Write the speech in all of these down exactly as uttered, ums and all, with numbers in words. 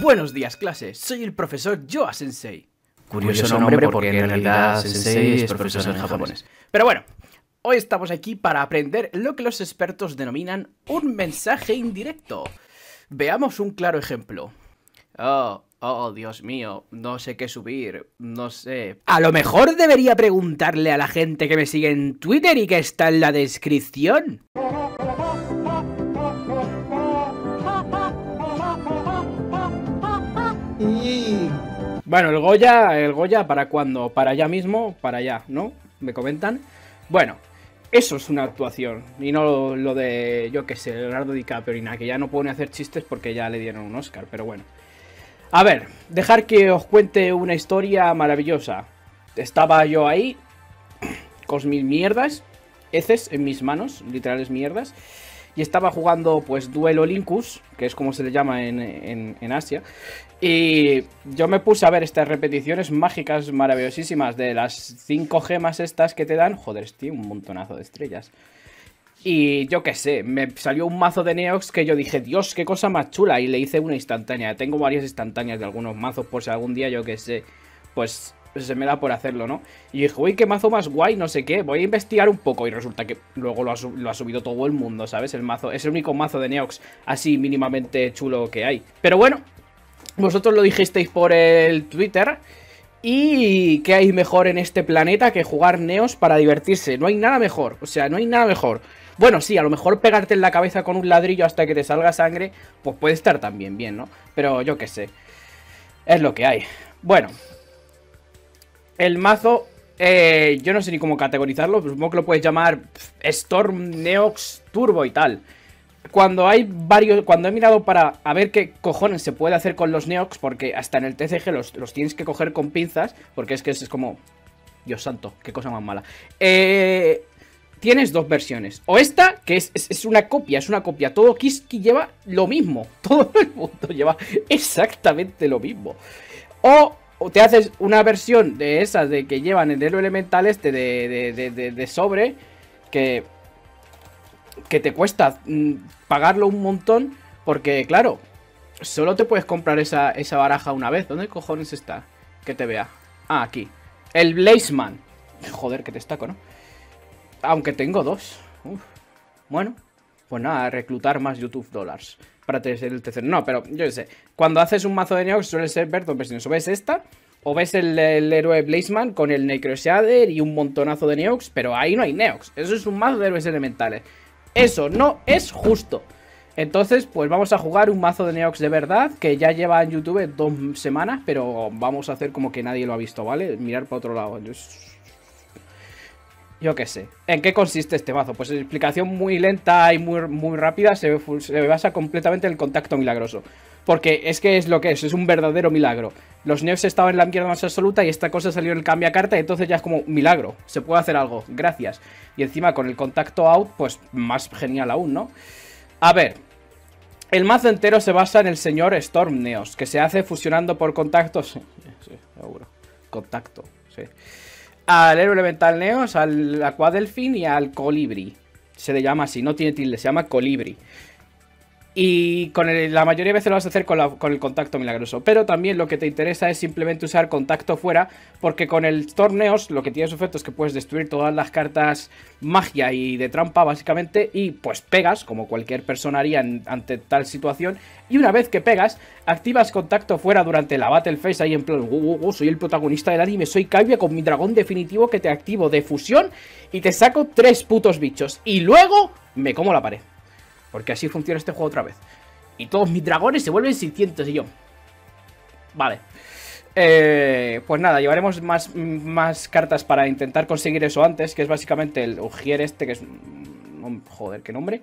Buenos días, clase. Soy el profesor Joha Senpai. Curioso, Curioso nombre porque, porque en realidad Sensei es profesor en japonés. Pero bueno, hoy estamos aquí para aprender lo que los expertos denominan un mensaje indirecto. Veamos un claro ejemplo. Oh, oh, Dios mío, no sé qué subir, no sé... A lo mejor debería preguntarle a la gente que me sigue en Twitter y que está en la descripción. Bueno, el Goya, el Goya, ¿para cuándo? Para allá mismo, para allá, ¿no? Me comentan. Bueno, eso es una actuación. Y no lo, lo de, yo qué sé, Leonardo DiCaprio y nada, que ya no pueden hacer chistes porque ya le dieron un Oscar, pero bueno. A ver, dejar que os cuente una historia maravillosa. Estaba yo ahí, con mis mierdas, heces en mis manos, literales mierdas. Y estaba jugando, pues, Duel Links, que es como se le llama en, en, en Asia. Y yo me puse a ver estas repeticiones mágicas, maravillosísimas, de las cinco gemas estas que te dan. Joder, tío, un montonazo de estrellas. Y yo qué sé, me salió un mazo de Neox que yo dije, Dios, qué cosa más chula. Y le hice una instantánea. Tengo varias instantáneas de algunos mazos por si algún día, yo qué sé, pues... se me da por hacerlo, ¿no? Y dije, uy, qué mazo más guay, no sé qué, voy a investigar un poco. Y resulta que luego lo ha, lo ha subido todo el mundo, ¿sabes? El mazo, es el único mazo de Neox así mínimamente chulo que hay. Pero bueno, vosotros lo dijisteis por el Twitter. Y ¿qué hay mejor en este planeta que jugar Neos para divertirse? No hay nada mejor, o sea, no hay nada mejor. Bueno, sí, a lo mejor pegarte en la cabeza con un ladrillo hasta que te salga sangre, pues puede estar también bien, ¿no? Pero yo qué sé, es lo que hay. Bueno... el mazo, eh, yo no sé ni cómo categorizarlo, pues supongo que lo puedes llamar Storm Neox Turbo y tal. Cuando hay varios, cuando he mirado para a ver qué cojones se puede hacer con los Neox, porque hasta en el T C G los, los tienes que coger con pinzas, porque es que es, es como, Dios santo, qué cosa más mala. Eh, tienes dos versiones, o esta, que es, es, es una copia, es una copia, todo Kiski lleva lo mismo, todo el mundo lleva exactamente lo mismo. O... te haces una versión de esas de que llevan el hilo elemental este de, de, de, de, de sobre que, que te cuesta pagarlo un montón. Porque claro, solo te puedes comprar esa, esa baraja una vez. ¿Dónde cojones está? Que te vea. Ah, aquí. El Blazeman. Joder, que te estaco, ¿no? Aunque tengo dos. Uf. Bueno, pues nada, reclutar más YouTube dólares para tener el tercero. No, pero yo qué sé. Cuando haces un mazo de Neox suele ser ver dos versiones. O ves esta, o ves el, el héroe Blazeman con el Necro Shader y un montonazo de Neox, pero ahí no hay Neox. Eso es un mazo de héroes elementales. Eso no es justo. Entonces, pues vamos a jugar un mazo de Neox de verdad, que ya lleva en YouTube dos semanas, pero vamos a hacer como que nadie lo ha visto, ¿vale? Mirar para otro lado. Yo... yo qué sé. ¿En qué consiste este mazo? Pues explicación muy lenta y muy, muy rápida. Se, se basa completamente en el contacto milagroso. Porque es que es lo que es. Es un verdadero milagro. Los Neos estaban en la mierda más absoluta y esta cosa salió en el cambia carta. Y entonces ya es como, milagro. Se puede hacer algo. Gracias. Y encima con el contacto out, pues más genial aún, ¿no? A ver. El mazo entero se basa en el señor Storm Neos, que se hace fusionando por contactos. Sí, seguro. Contacto, sí. Al héroe elemental Neos, al Aquadelfín y al Colibrí. Se le llama así, no tiene tilde, se llama Colibrí. Y con el, la mayoría de veces lo vas a hacer con, la, con el contacto milagroso. Pero también lo que te interesa es simplemente usar contacto fuera, porque con el Storm Neos lo que tiene su efecto es que puedes destruir todas las cartas magia y de trampa básicamente. Y pues pegas, como cualquier persona haría en, ante tal situación. Y una vez que pegas, activas contacto fuera durante la battle phase. Ahí en plan, uh, uh, uh, soy el protagonista del anime, soy Gaia con mi dragón definitivo que te activo de fusión. Y te saco tres putos bichos. Y luego me como la pared. Porque así funciona este juego otra vez. Y todos mis dragones se vuelven seiscientos y yo... vale. Eh, pues nada, llevaremos más, más cartas para intentar conseguir eso antes. Que es básicamente el Ujier este, que es... joder, qué nombre.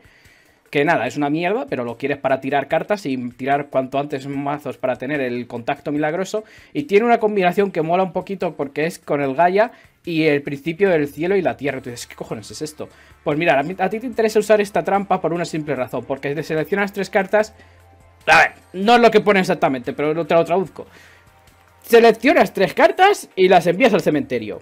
Que nada, es una mierda, pero lo quieres para tirar cartas y tirar cuanto antes mazos para tener el contacto milagroso. Y tiene una combinación que mola un poquito porque es con el Gaia y el principio del cielo y la tierra. Tú dices, ¿qué cojones es esto? Pues mira, a, mí, a ti te interesa usar esta trampa por una simple razón, porque te seleccionas tres cartas. A ver, no es lo que pone exactamente, pero no te lo traduzco. Seleccionas tres cartas y las envías al cementerio.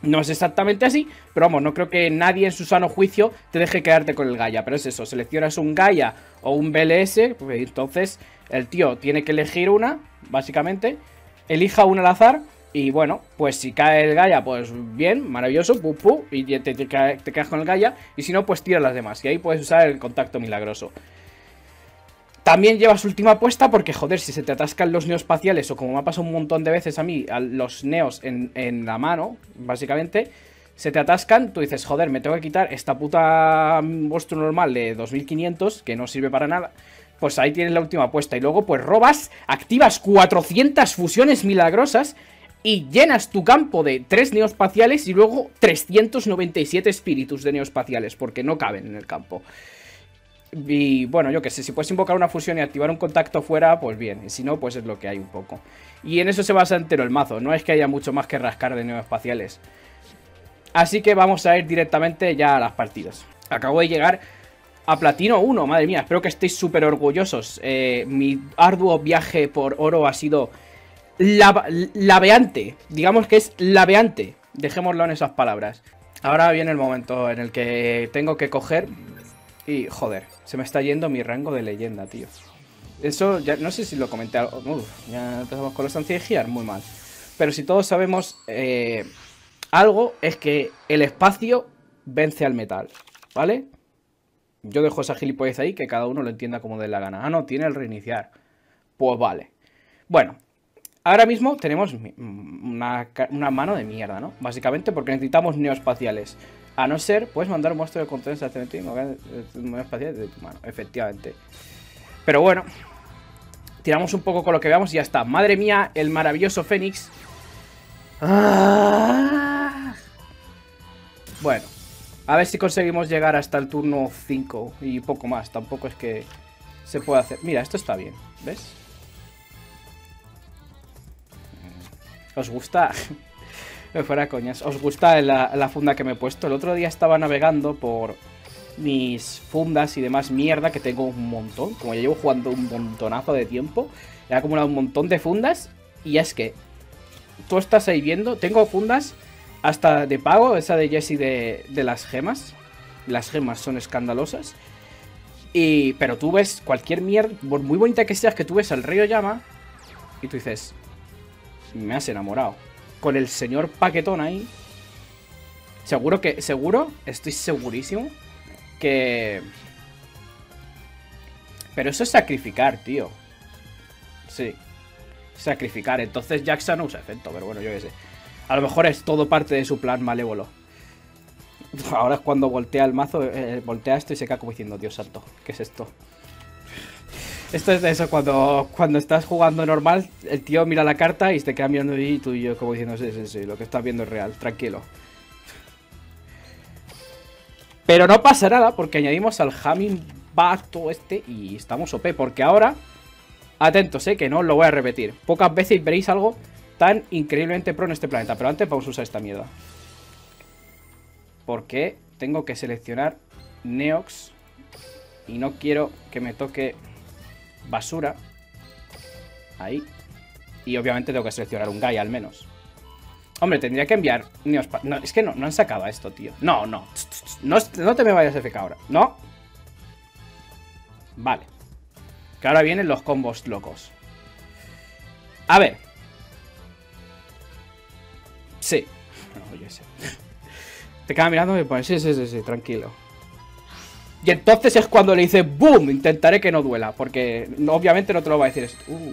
No es exactamente así, pero vamos, no creo que nadie en su sano juicio te deje quedarte con el Gaia. Pero es eso, seleccionas un Gaia o un B L S, pues entonces el tío tiene que elegir una, básicamente. Elija una al azar y bueno, pues si cae el Gaia, pues bien, maravilloso, pu, pu, y te, te, te quedas con el Gaia. Y si no, pues tira las demás y ahí puedes usar el contacto milagroso. También llevas última apuesta porque, joder, si se te atascan los neoespaciales, o como me ha pasado un montón de veces a mí, a los neos en, en la mano, básicamente, se te atascan, tú dices, joder, me tengo que quitar esta puta monstruo normal de dos mil quinientos, que no sirve para nada, pues ahí tienes la última apuesta. Y luego, pues robas, activas cuatrocientas fusiones milagrosas y llenas tu campo de tres neoespaciales y luego trescientos noventa y siete espíritus de neoespaciales, porque no caben en el campo. Y bueno, yo que sé, si puedes invocar una fusión y activar un contacto fuera, pues bien. Y si no, pues es lo que hay un poco. Y en eso se basa entero el mazo, no es que haya mucho más que rascar de neoespaciales. Así que vamos a ir directamente ya a las partidas. Acabo de llegar a Platino uno, madre mía, espero que estéis súper orgullosos. eh, Mi arduo viaje por oro ha sido laveante, digamos que es laveante, dejémoslo en esas palabras. Ahora viene el momento en el que tengo que coger... Y, joder, se me está yendo mi rango de leyenda, tío. Eso, ya no sé si lo comenté. Uf, ya empezamos con los anti-gear, muy mal. Pero si todos sabemos eh, algo, es que el espacio vence al metal, ¿vale? Yo dejo esa gilipollez ahí, que cada uno lo entienda como dé la gana. Ah, no, tiene el reiniciar. Pues vale. Bueno, ahora mismo tenemos una, una mano de mierda, ¿no? Básicamente porque necesitamos neoespaciales. A no ser, puedes mandar un monstruo de control espacial de tu mano, efectivamente. Pero bueno, tiramos un poco con lo que veamos y ya está. Madre mía, el maravilloso Fénix. ¡Ah! Bueno, a ver si conseguimos llegar hasta el turno cinco y poco más. Tampoco es que se pueda hacer. Mira, esto está bien, ¿ves? ¿Os gusta? Me fuera coñas. ¿Os gusta la, la funda que me he puesto? El otro día estaba navegando por mis fundas y demás mierda, que tengo un montón. Como ya llevo jugando un montonazo de tiempo, he acumulado un montón de fundas. Y es que tú estás ahí viendo, tengo fundas hasta de pago, esa de Jesse de, de las gemas. Las gemas son escandalosas. Y, pero tú ves cualquier mierda, por muy bonita que seas, que tú ves al río llama y tú dices, me has enamorado. Con el señor Paquetón ahí. Seguro que... Seguro, estoy segurísimo que... Pero eso es sacrificar, tío. Sí. Sacrificar. Entonces Jackson no usa efecto, pero bueno, yo qué sé. A lo mejor es todo parte de su plan malévolo. Ahora es cuando voltea el mazo, eh, voltea esto y se cae como diciendo, Dios santo, ¿qué es esto? Esto es de eso, cuando, cuando estás jugando normal, el tío mira la carta y te queda mirando y tú y yo como diciendo, sí, sí, sí, lo que estás viendo es real, tranquilo. Pero no pasa nada porque añadimos al Hamming Bato este y estamos O P, porque ahora, atentos, eh, que no lo voy a repetir. Pocas veces veréis algo tan increíblemente pro en este planeta, pero antes vamos a usar esta mierda. Porque tengo que seleccionar Neox y no quiero que me toque... basura. Ahí. Y obviamente tengo que seleccionar un Gaia al menos. Hombre, tendría que enviar Neospa... No, es que no, no han sacado a esto, tío. No, no. No, no te me vayas a F K ahora. No. Vale. Que ahora vienen los combos locos. A ver. Sí. No, yo sé. Te quedas mirando y pones, sí, sí, sí, sí, tranquilo. Y entonces es cuando le dice boom, intentaré que no duela, porque obviamente no te lo va a decir esto. Uh,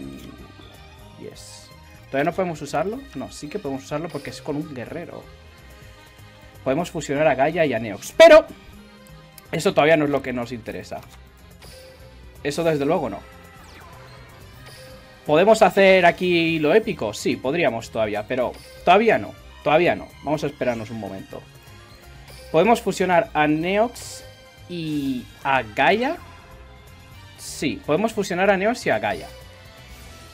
yes. ¿Todavía no podemos usarlo? No, sí que podemos usarlo porque es con un guerrero. Podemos fusionar a Gaia y a Neox, pero eso todavía no es lo que nos interesa. Eso desde luego no. ¿Podemos hacer aquí lo épico? Sí, podríamos todavía, pero todavía no, todavía no. Vamos a esperarnos un momento. Podemos fusionar a Neox... ¿Y a Gaia? Sí, podemos fusionar a Neos y a Gaia.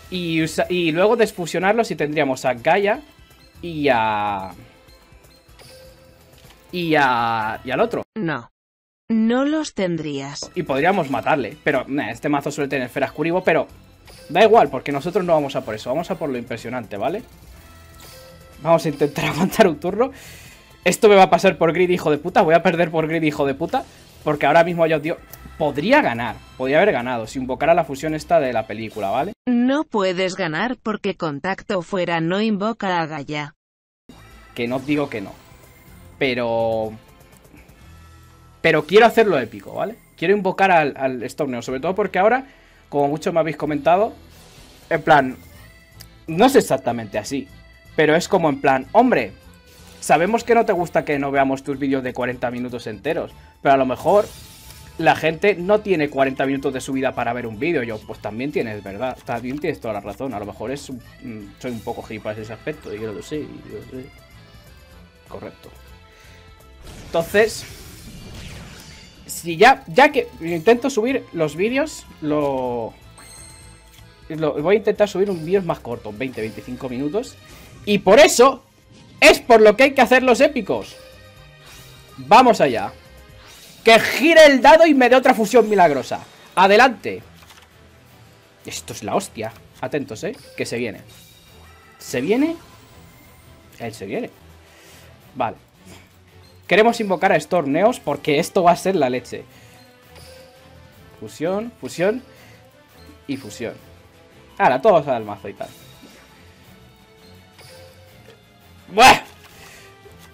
Y, y luego desfusionarlos y tendríamos a Gaia y a... Y a... Y al otro. No, no los tendrías. Y podríamos matarle, pero nah, este mazo suele tener Feras Curibo, pero da igual, porque nosotros no vamos a por eso, vamos a por lo impresionante, ¿vale? Vamos a intentar aguantar un turno. Esto me va a pasar por grid, hijo de puta. Voy a perder por grid, hijo de puta. Porque ahora mismo ya os digo... Podría ganar. Podría haber ganado si invocara la fusión esta de la película, ¿vale? No puedes ganar porque contacto fuera no invoca a Gaia. Que no digo que no. Pero... Pero quiero hacerlo épico, ¿vale? Quiero invocar al, al Storm Neos. Sobre todo porque ahora, como muchos me habéis comentado... En plan... No es exactamente así. Pero es como en plan... Hombre... Sabemos que no te gusta que no veamos tus vídeos de cuarenta minutos enteros, pero a lo mejor la gente no tiene cuarenta minutos de su vida para ver un vídeo. Yo, pues también tienes, ¿verdad? También tienes toda la razón. A lo mejor es un, soy un poco gilipollas en ese aspecto, y yo lo sé, yo lo sé. Correcto. Entonces, si ya, ya que intento subir los vídeos, lo, lo... Voy a intentar subir un vídeo más corto, veinte, veinticinco minutos, y por eso... Es por lo que hay que hacer los épicos. Vamos allá. Que gire el dado y me dé otra fusión milagrosa. Adelante. Esto es la hostia. Atentos, eh, que se viene. ¿Se viene? Él se viene. Vale. Queremos invocar a Storm Neos porque esto va a ser la leche. Fusión, fusión y fusión. Ahora, todos al mazo y tal. ¡Buah!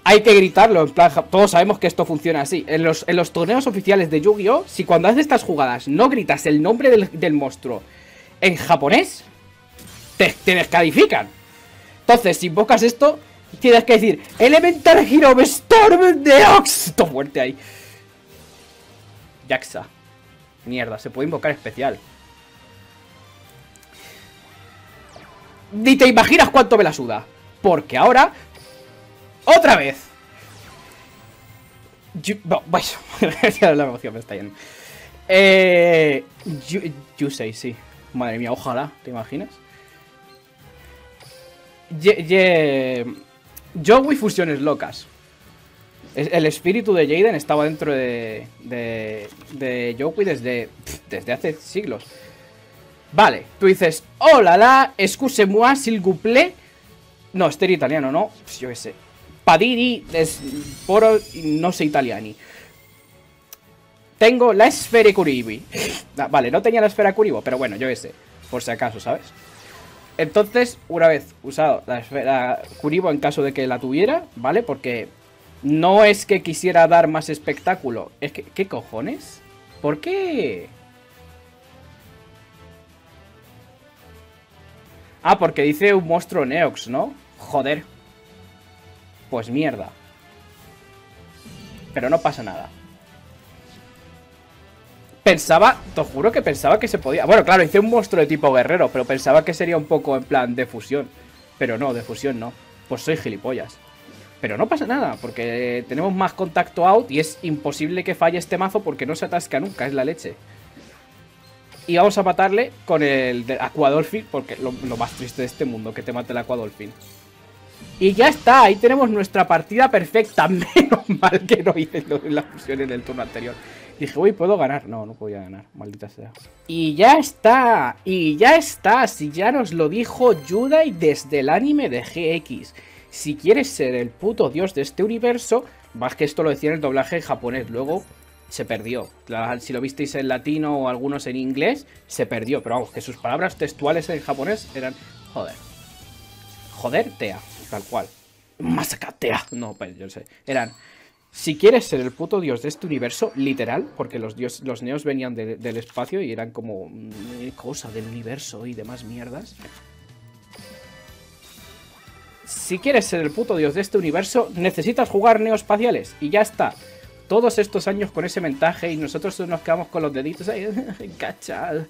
Hay que gritarlo, en plan, todos sabemos que esto funciona así. En los, en los torneos oficiales de Yu-Gi-Oh, si cuando haces estas jugadas no gritas el nombre del, del monstruo en japonés, te, te descalifican. Entonces, si invocas esto, tienes que decir Elemental Hero Storm Neos. Esto fuerte ahí. Jaxa. Mierda, se puede invocar especial. Ni te imaginas cuánto me la suda. Porque ahora... ¡Otra vez! Yo, no, bueno, la emoción me está yendo. Eh... Yusei, sí. Madre mía, ojalá, ¿te imaginas? Ye, ye, Joey fusiones locas. El espíritu de Jaden estaba dentro de... De... De Joey desde... Desde hace siglos. Vale, tú dices... ¡Hola, la! Excuse-moi, s'il vous plaît. No, este era italiano, ¿no? Pues yo qué sé. Padini, poro, no sé italiani. Tengo la esfera Kuribi. Ah, vale, no tenía la esfera Kuribo, pero bueno, yo qué sé. Por si acaso, ¿sabes? Entonces, una vez usado la esfera Kuribo en caso de que la tuviera, ¿vale? Porque no es que quisiera dar más espectáculo. Es que, ¿qué cojones? ¿Por qué...? Ah, porque dice un monstruo Neox, ¿no? Joder. Pues mierda. Pero no pasa nada. Pensaba, te juro que pensaba que se podía... Bueno, claro, hice un monstruo de tipo guerrero, pero pensaba que sería un poco en plan de fusión. Pero no, de fusión no. Pues soy gilipollas. Pero no pasa nada, porque tenemos más contacto out y es imposible que falle este mazo porque no se atasca nunca, es la leche. Y vamos a matarle con el Aquadelfín, porque lo, lo más triste de este mundo, que te mate el Aquadelfín. Y ya está, ahí tenemos nuestra partida perfecta. Menos mal que no hice la fusión en el turno anterior. Dije, uy, ¿puedo ganar? No, no podía ganar, maldita sea. Y ya está, y ya está. Si ya nos lo dijo Yudai desde el anime de G X. Si quieres ser el puto dios de este universo, más que esto lo decía en el doblaje en japonés, luego... Se perdió, si lo visteis en latino o algunos en inglés, se perdió. Pero vamos, que sus palabras textuales en japonés eran joder. Joder, tea, tal cual. Masacatea, no, pues yo sé. Eran, si quieres ser el puto dios de este universo, literal, porque los, dios, los neos venían de, del espacio y eran como cosa del universo y demás mierdas. Si quieres ser el puto dios de este universo, necesitas jugar neoespaciales y ya está. Todos estos años con ese mensaje y nosotros nos quedamos con los deditos ahí, cachal.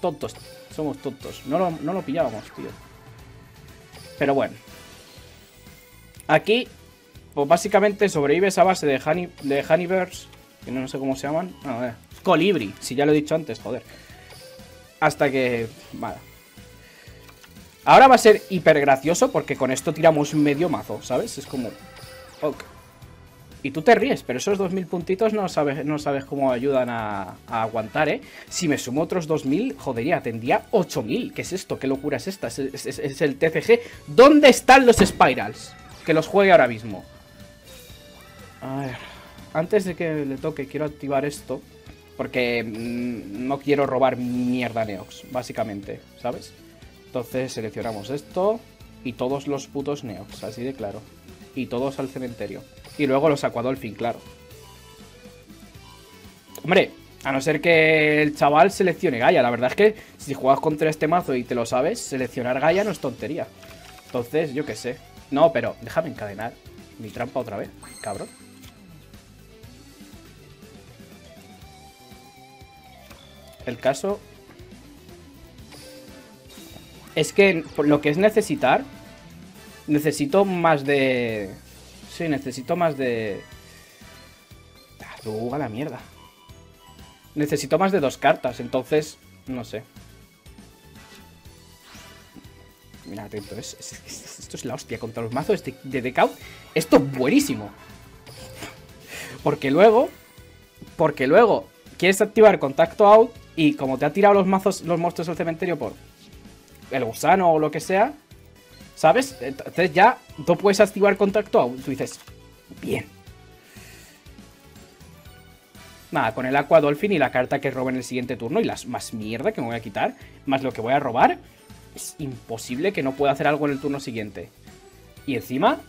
Tontos, somos tontos. No lo, no lo pillábamos, tío. Pero bueno. Aquí, pues básicamente sobrevives a base de honey, de honeybears, que no sé cómo se llaman. No, a ver. Colibrí, si ya lo he dicho antes, joder. Hasta que... Vale. Ahora va a ser hiper gracioso porque con esto tiramos medio mazo, ¿sabes? Es como... Ok. Y tú te ríes, pero esos dos mil puntitos no sabes, no sabes cómo ayudan a, a aguantar, ¿eh? Si me sumo otros dos mil, jodería, tendría ocho mil. ¿Qué es esto? ¿Qué locura es esta? Es, es, es el T C G. ¿Dónde están los Spirals? Que los juegue ahora mismo. A ver, antes de que le toque quiero activar esto, porque mmm, no quiero robar mierda a Neox, básicamente, ¿sabes? Entonces seleccionamos esto y todos los putos Neox, así de claro. Y todos al cementerio. Y luego los Aquadelfín, claro. Hombre, a no ser que el chaval seleccione Gaia. La verdad es que si juegas contra este mazo y te lo sabes, seleccionar Gaia no es tontería. Entonces, yo qué sé. No, pero déjame encadenar mi trampa otra vez, cabrón. El caso es que por lo que es necesitar, necesito más de... Sí, necesito más de... Ah, tú a la mierda. Necesito más de dos cartas, entonces... No sé. Mira, atento, es, es, es, esto es la hostia. Contra los mazos de, de Decaut, esto es buenísimo. Porque luego... Porque luego quieres activar Contacto Out y como te ha tirado los mazos, los monstruos al cementerio por... el gusano o lo que sea, ¿sabes? Entonces ya no puedes activar Contacto Out. Tú dices, bien. Nada, con el Aquadelfín y la carta que robe en el siguiente turno y las más mierda que me voy a quitar, más lo que voy a robar, es imposible que no pueda hacer algo en el turno siguiente. Y encima,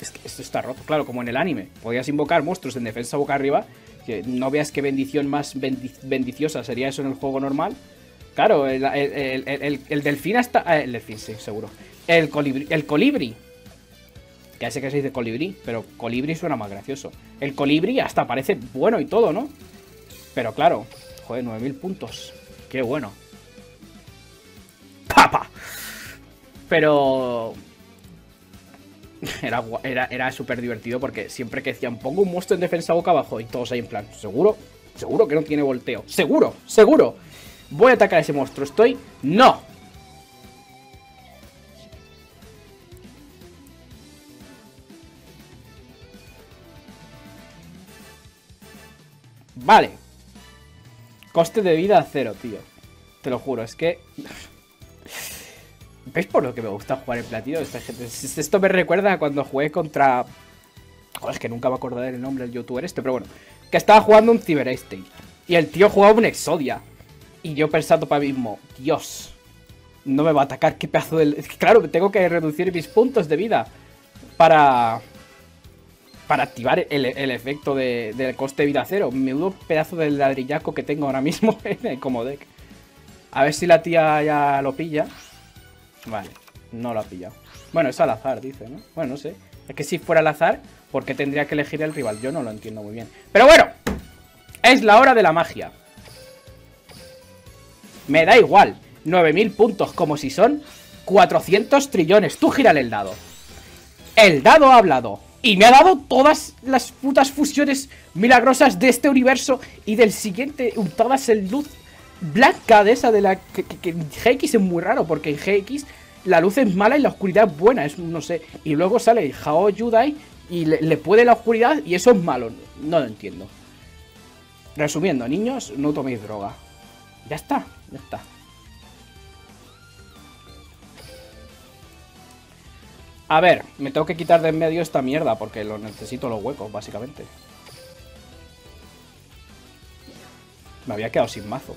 es que esto está roto. Claro, como en el anime, podías invocar monstruos en defensa boca arriba, que no veas qué bendición más bendic bendiciosa sería eso en el juego normal. Claro, el, el, el, el, el delfín hasta... El delfín, sí, seguro. El colibrí, el colibrí. Ya sé que se dice colibrí, pero colibrí suena más gracioso. El colibrí hasta parece bueno y todo, ¿no? Pero claro, joder, nueve mil puntos. Qué bueno. ¡Papa! Pero... Era, era, era súper divertido porque siempre que decían, pongo un monstruo en defensa boca abajo y todos ahí en plan, ¿seguro? ¿Seguro que no tiene volteo? ¡Seguro! ¡Seguro! Voy a atacar a ese monstruo, estoy... ¡No! Vale. Coste de vida cero, tío. Te lo juro, es que... ¿Veis por lo que me gusta jugar en platino? Esta gente... Esto me recuerda a cuando jugué contra... Joder, es que nunca me acordaré el nombre del youtuber este, pero bueno. Que estaba jugando un CyberEstate. Y el tío jugaba un Exodia. Y yo pensando para mí mismo, Dios, no me va a atacar, qué pedazo de... Claro, tengo que reducir mis puntos de vida para para activar el, el efecto de, del coste de vida cero. Menudo pedazo de ladrillaco que tengo ahora mismo en el comodec. A ver si la tía ya lo pilla. Vale, no lo ha pillado. Bueno, es al azar, dice, ¿no? Bueno, no sé. Es que si fuera al azar, ¿por qué tendría que elegir el rival? Yo no lo entiendo muy bien. Pero bueno, es la hora de la magia. Me da igual, nueve mil puntos como si son cuatrocientos trillones. Tú gírale el dado. El dado ha hablado y me ha dado todas las putas fusiones milagrosas de este universo y del siguiente, untadas en luz blanca de esa de la... Que, que, que G X es muy raro porque en G X la luz es mala y la oscuridad es buena, es, no sé. Y luego sale Hao Yudai y le, le puede la oscuridad y eso es malo. No lo entiendo. Resumiendo, niños, no toméis droga. Ya está, ya está. A ver, me tengo que quitar de en medio esta mierda porque lo necesito los huecos, básicamente. Me había quedado sin mazo.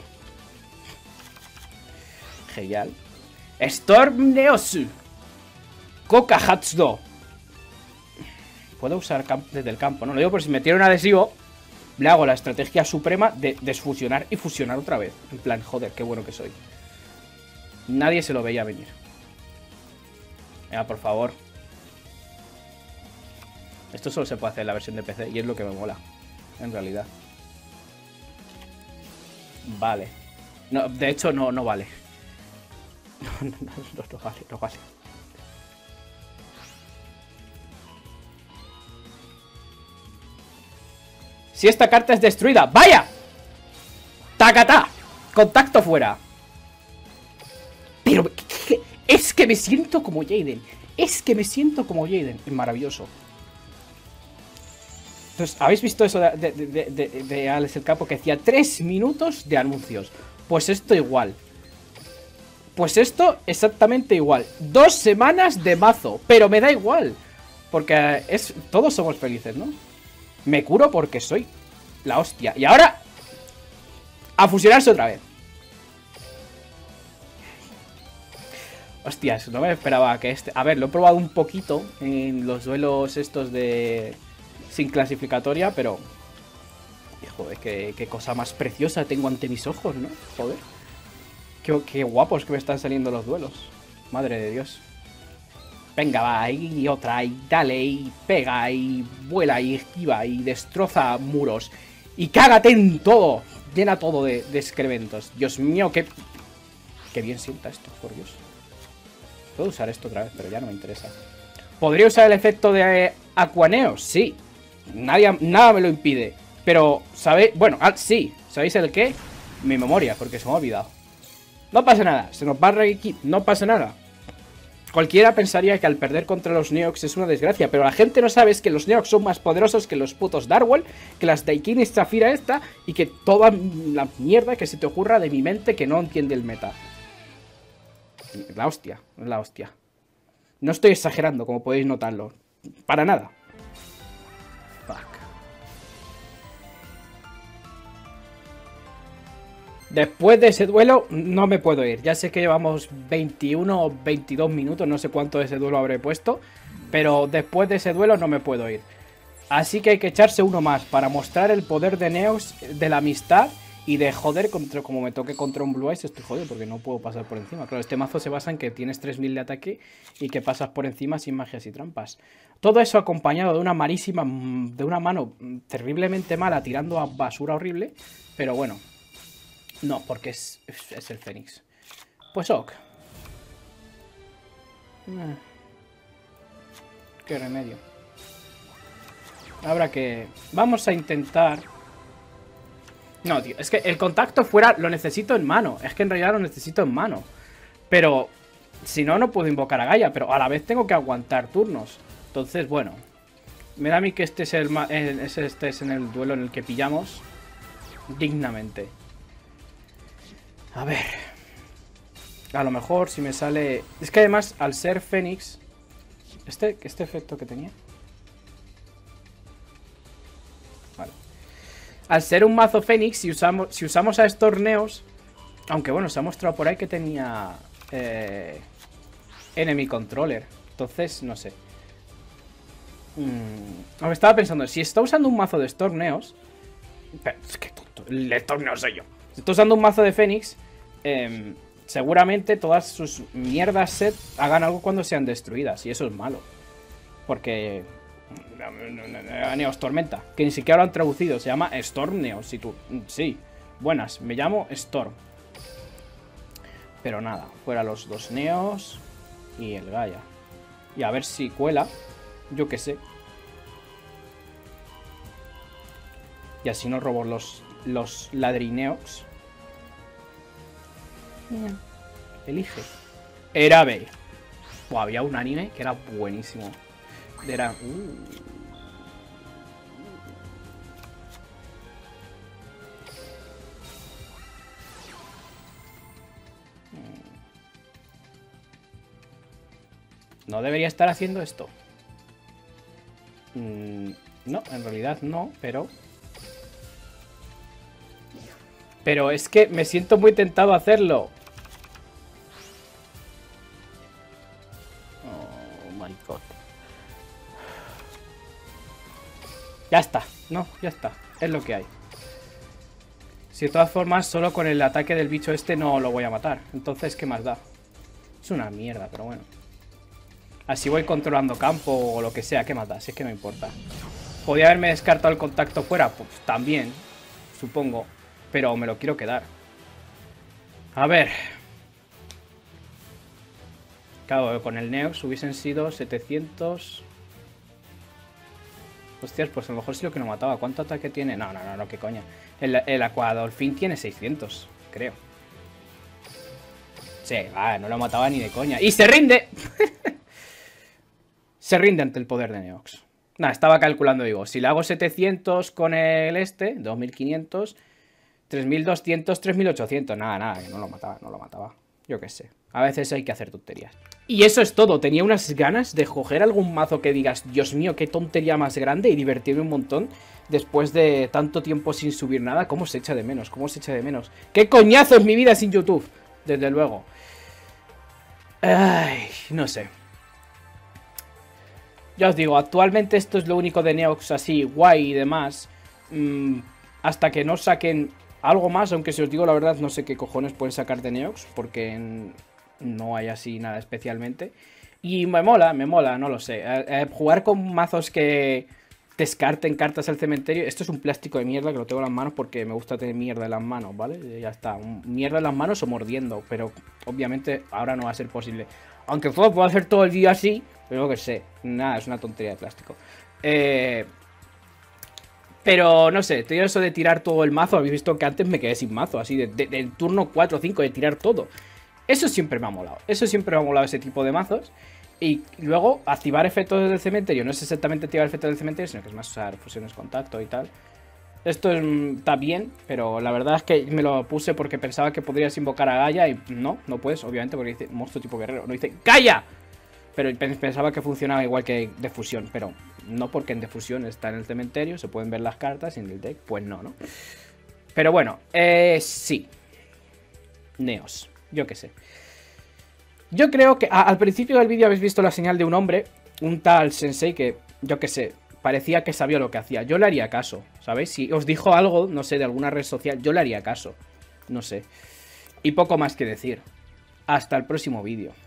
Genial. Storm Neos. Koka Hatsudo. Puedo usar camp desde el campo, ¿no? Lo digo por si me tiro un adhesivo. Le hago la estrategia suprema de desfusionar y fusionar otra vez. En plan, joder, qué bueno que soy. Nadie se lo veía venir. Venga, por favor. Esto solo se puede hacer en la versión de P C y es lo que me mola, en realidad. Vale. No, de hecho, no, no vale. No, no, no, no, no vale, no vale. Si esta carta es destruida, ¡vaya! ¡Tacatá! Contacto fuera. Pero es que me siento como Jaden. Es que me siento como Jaden. Es maravilloso. Entonces, ¿habéis visto eso de, de, de, de, de Alex el Capo que decía tres minutos de anuncios? Pues esto igual. Pues esto exactamente igual. Dos semanas de mazo. Pero me da igual. Porque es, todos somos felices, ¿no? Me curo porque soy la hostia. Y ahora, a fusionarse otra vez. Hostias, no me esperaba que este... A ver, lo he probado un poquito en los duelos estos de... sin clasificatoria, pero... Joder, qué, qué cosa más preciosa tengo ante mis ojos, ¿no? Joder. Qué, qué guapos que me están saliendo los duelos. Madre de Dios. Venga, va, y otra, y dale, y pega, y vuela, y esquiva, y destroza muros. Y cágate en todo. Llena todo de, de excrementos. Dios mío, qué... Qué bien sienta esto, por Dios. Puedo usar esto otra vez, pero ya no me interesa. ¿Podría usar el efecto de Aquaneos? Sí. Nadie, nada me lo impide. Pero, ¿sabéis? Bueno, ah, sí. ¿Sabéis el qué? Mi memoria, porque se me ha olvidado. No pasa nada. Se nos va a requitar. No pasa nada. Cualquiera pensaría que al perder contra los Neox es una desgracia, pero la gente no sabe es que los Neox son más poderosos que los putos Darwell, que las Daikin y Shafira esta, y que toda la mierda que se te ocurra de mi mente que no entiende el meta. La hostia, la hostia. No estoy exagerando, como podéis notarlo. Para nada. Fuck. Después de ese duelo no me puedo ir. Ya sé que llevamos veintiuno o veintidós minutos, no sé cuánto de ese duelo habré puesto, pero después de ese duelo no me puedo ir. Así que hay que echarse uno más para mostrar el poder de Neox, de la amistad y de joder. Contra, como me toque contra un Blue Eyes, estoy jodido porque no puedo pasar por encima. Claro, este mazo se basa en que tienes tres mil de ataque y que pasas por encima sin magias y trampas. Todo eso acompañado de una malísima, de una mano terriblemente mala tirando a basura horrible, pero bueno. No, porque es, es, es el Fénix. Pues ok. Qué remedio. Habrá que... Vamos a intentar... No, tío, es que el contacto fuera lo necesito en mano. Es que en realidad lo necesito en mano. Pero, si no, no puedo invocar a Gaia. Pero a la vez tengo que aguantar turnos. Entonces, bueno. Me da a mí que este es, el ma este es en el duelo en el que pillamos dignamente. A ver. A lo mejor si me sale... Es que además, al ser Fénix... Este, este efecto que tenía... Vale. Al ser un mazo Fénix, si usamos, si usamos a estos Neos... Aunque bueno, se ha mostrado por ahí que tenía... Eh, Enemy Controller. Entonces, no sé. Mm, me estaba pensando, si está usando un mazo de estos Neos... Pero, es que tonto, el de estos Neos soy yo. Si está usando un mazo de Fénix, eh, seguramente todas sus mierdas set hagan algo cuando sean destruidas. Y eso es malo. Porque... Neos Tormenta, que ni siquiera lo han traducido. Se llama Storm Neos. Si tú... Sí, buenas, me llamo Storm. Pero nada, fuera los dos Neos y el Gaia. Y a ver si cuela. Yo qué sé. Y así nos robo los... Los ladrineos. Elige. Era B. Buah, había un anime que era buenísimo. Era... Uh. No debería estar haciendo esto. Mm, no, en realidad no, pero... Pero es que me siento muy tentado a hacerlo. Oh, my God. Ya está. No, ya está. Es lo que hay. Si de todas formas, solo con el ataque del bicho este no lo voy a matar. Entonces, ¿qué más da? Es una mierda, pero bueno. Así voy controlando campo o lo que sea. ¿Qué más da? Si es que no importa. Podía haberme descartado el contacto fuera. Pues también, supongo. Pero me lo quiero quedar. A ver. Claro, con el Neox hubiesen sido setecientos. Hostias, pues a lo mejor sí lo que no mataba. ¿Cuánto ataque tiene? No, no, no, no, qué coña. El, el Aquadelfín tiene seiscientos, creo. Sí, ah, no lo mataba ni de coña. ¡Y se rinde! Se rinde ante el poder de Neox. Nada, estaba calculando, digo. Si le hago setecientos con el este, dos mil quinientos... tres mil doscientos, tres mil ochocientos. Nada, nada, que no lo mataba, no lo mataba. Yo qué sé. A veces hay que hacer tonterías. Y eso es todo. Tenía unas ganas de coger algún mazo que digas, Dios mío, qué tontería más grande, y divertirme un montón después de tanto tiempo sin subir nada. ¿Cómo se echa de menos? ¿Cómo se echa de menos? ¡Qué coñazo es mi vida sin YouTube! Desde luego. Ay, no sé. Ya os digo, actualmente esto es lo único de Neox así, guay y demás. Mm, hasta que no saquen algo más, aunque si os digo la verdad no sé qué cojones pueden sacar de Neox, porque no hay así nada especialmente. Y me mola, me mola, no lo sé. Eh, jugar con mazos que descarten cartas al cementerio. Esto es un plástico de mierda que lo tengo en las manos porque me gusta tener mierda en las manos, ¿vale? Ya está, mierda en las manos o mordiendo, pero obviamente ahora no va a ser posible. Aunque todo puedo hacer todo el día así, pero que sé, nada, es una tontería de plástico. Eh... Pero no sé, tenía eso de tirar todo el mazo. Habéis visto que antes me quedé sin mazo, así de, de, del turno cuatro o cinco, de tirar todo. Eso siempre me ha molado, eso siempre me ha molado ese tipo de mazos. Y luego activar efectos del cementerio. No es exactamente activar efectos del cementerio, sino que es más usar fusiones contacto y tal. Esto es, está bien, pero la verdad es que me lo puse porque pensaba que podrías invocar a Gaia. Y no, no puedes, obviamente, porque dice monstruo tipo guerrero, no dice ¡Gaia! Pero pensaba que funcionaba igual que de fusión, pero no, porque en defusión está en el cementerio, se pueden ver las cartas y en el deck, pues no, ¿no? Pero bueno, eh, sí. Neos, yo qué sé. Yo creo que a, al principio del vídeo habéis visto la señal de un hombre, un tal Sensei que, yo qué sé, parecía que sabía lo que hacía. Yo le haría caso, ¿sabéis? Si os dijo algo, no sé, de alguna red social, yo le haría caso. No sé. Y poco más que decir. Hasta el próximo vídeo.